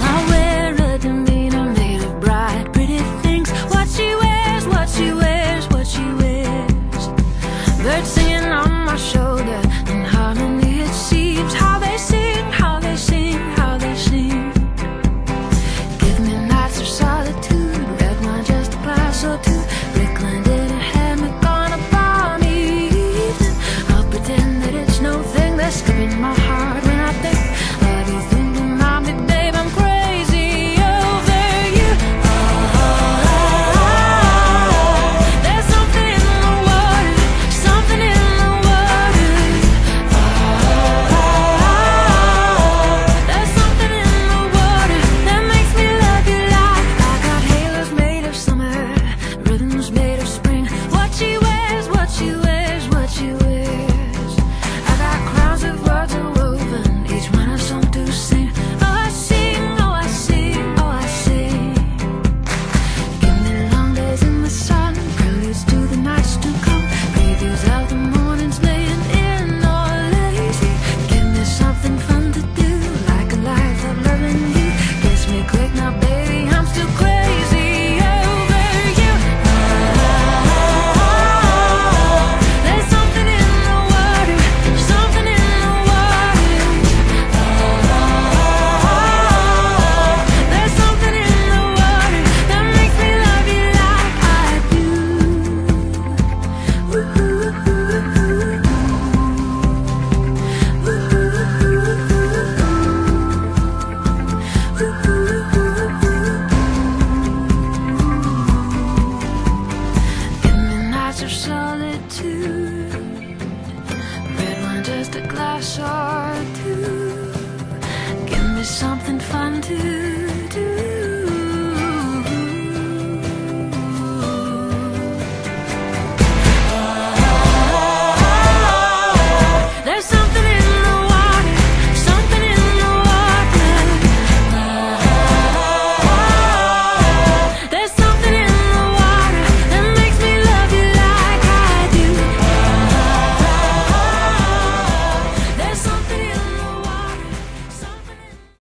I wear a demeanor made of bright, pretty things. What she wears, what she wears, what she wears. Birds singing on my shoulder, in harmony it seems. How they sing, how they sing, how they sing. Give me nights of solitude, red wine just a glass or two. Brickland in a hammock on a balmy evening. I'll pretend that it's no thing that's skipping my heart when I think. I'll be thinking, mommy, babe, I'm crazy over you. There's something in the water, something in the water. There's something in the water that makes me love you like. I got halos made of summer, rhythms made of spring. What she wears, what she wears, what she wears. I got crowns of words woven, each one a song to sing. Oh, I sing, oh, I sing, oh, I sing. Give me long days in the sun, preludes to the nights to come, previews of the mornings laying in or lazy. Give me something fun to do, like a life of loving you. Kiss me quick now, baby, I'm still crazy over you. There's something in the water, something in the water. There's something in the water that makes me love you like I do. Give me nights of solitude, red wine just a glass or two. Give me something fun to